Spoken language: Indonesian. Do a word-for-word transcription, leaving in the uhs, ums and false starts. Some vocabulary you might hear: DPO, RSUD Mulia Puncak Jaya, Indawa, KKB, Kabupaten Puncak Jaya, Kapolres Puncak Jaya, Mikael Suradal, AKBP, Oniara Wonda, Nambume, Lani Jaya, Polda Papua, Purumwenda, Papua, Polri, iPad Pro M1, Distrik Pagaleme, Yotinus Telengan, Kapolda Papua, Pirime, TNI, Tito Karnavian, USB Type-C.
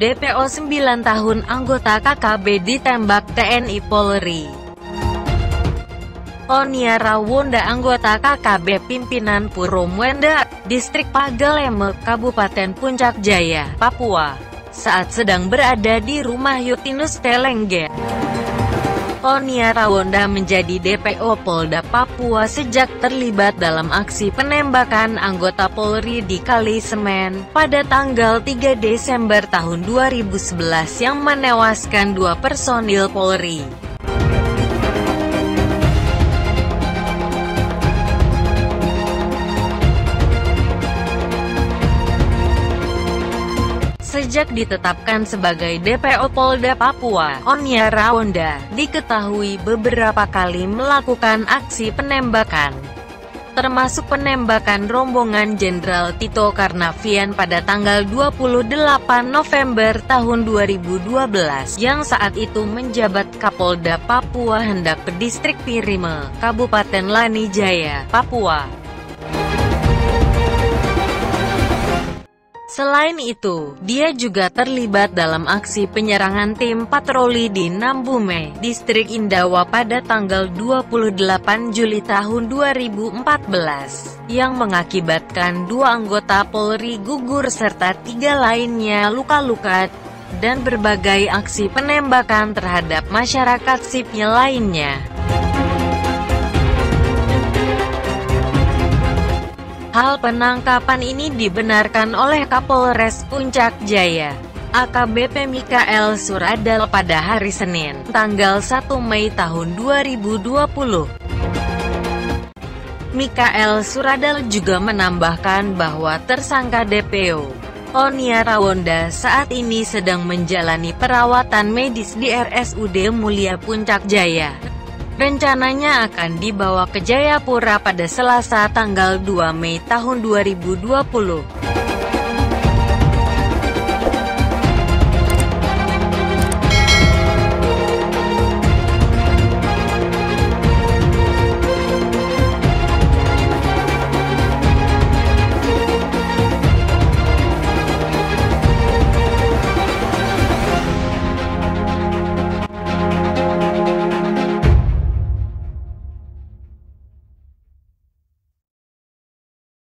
D P O sembilan tahun anggota K K B ditembak T N I Polri. Oniara Wonda anggota K K B pimpinan Purumwenda, Distrik Pagaleme, Kabupaten Puncak Jaya, Papua, saat sedang berada di rumah Yotinus Telengan. Oniara Wonda menjadi D P O Polda Papua sejak terlibat dalam aksi penembakan anggota Polri di Kali Semen pada tanggal tiga Desember tahun dua ribu sebelas yang menewaskan dua personil Polri. Sejak ditetapkan sebagai D P O Polda Papua, Oniara Wonda diketahui beberapa kali melakukan aksi penembakan, termasuk penembakan rombongan Jenderal Tito Karnavian pada tanggal dua puluh delapan November tahun dua ribu dua belas yang saat itu menjabat Kapolda Papua hendak ke Distrik Pirime, Kabupaten Lani Jaya, Papua. Selain itu, dia juga terlibat dalam aksi penyerangan tim patroli di Nambume, Distrik Indawa pada tanggal dua puluh delapan Juli tahun dua ribu empat belas, yang mengakibatkan dua anggota Polri gugur serta tiga lainnya luka-luka, dan berbagai aksi penembakan terhadap masyarakat sipil lainnya. Hal penangkapan ini dibenarkan oleh Kapolres Puncak Jaya, A K B P Mikael Suradal pada hari Senin, tanggal satu Mei tahun dua ribu dua puluh. Mikael Suradal juga menambahkan bahwa tersangka D P O, Oniara Wonda saat ini sedang menjalani perawatan medis di R S U D Mulia Puncak Jaya. Rencananya akan dibawa ke Jayapura pada Selasa tanggal dua Mei tahun dua ribu dua puluh.